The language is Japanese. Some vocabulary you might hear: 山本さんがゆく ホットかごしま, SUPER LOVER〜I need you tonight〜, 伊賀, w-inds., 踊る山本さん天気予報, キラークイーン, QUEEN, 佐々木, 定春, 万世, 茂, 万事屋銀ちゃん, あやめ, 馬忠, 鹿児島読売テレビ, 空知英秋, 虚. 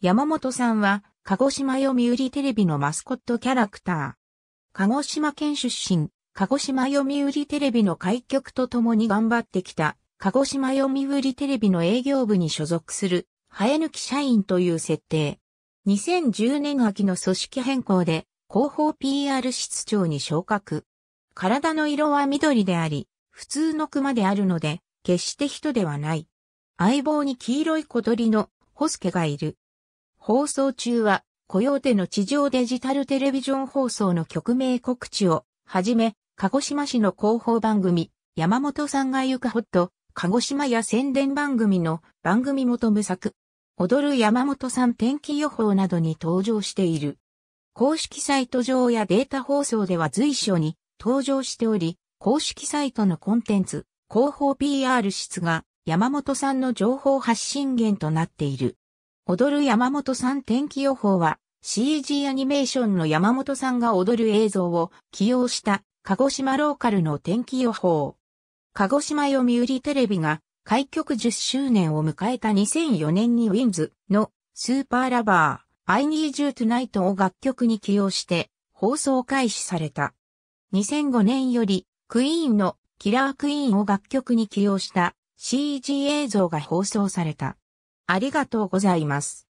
山本さんは、鹿児島読売テレビのマスコットキャラクター。鹿児島県出身、鹿児島読売テレビの開局とともに頑張ってきた、鹿児島読売テレビの営業部に所属する、生え抜き社員という設定。2010年秋の組織変更で、広報 PR 室長に昇格。体の色は緑であり、普通の熊であるので、決して人ではない。相棒に黄色い小鳥のホスケがいる。放送中は、コヨーテの地上デジタルテレビジョン放送の局名告知をはじめ、鹿児島市の広報番組、山本さんがゆかほっと、鹿児島や宣伝番組の番組元無作、踊る山本さん天気予報などに登場している。公式サイト上やデータ放送では随所に登場しており、公式サイトのコンテンツ、広報 PR 室が山本さんの情報発信源となっている。踊る山本さん天気予報は CG アニメーションの山本さんが踊る映像を起用した鹿児島ローカルの天気予報。鹿児島読売テレビが開局10周年を迎えた2004年にw-inds. のSUPER LOVER〜I need you tonight〜を楽曲に起用して放送開始された。2005年よりクイーンのキラークイーンを楽曲に起用した CG 映像が放送された。ありがとうございます。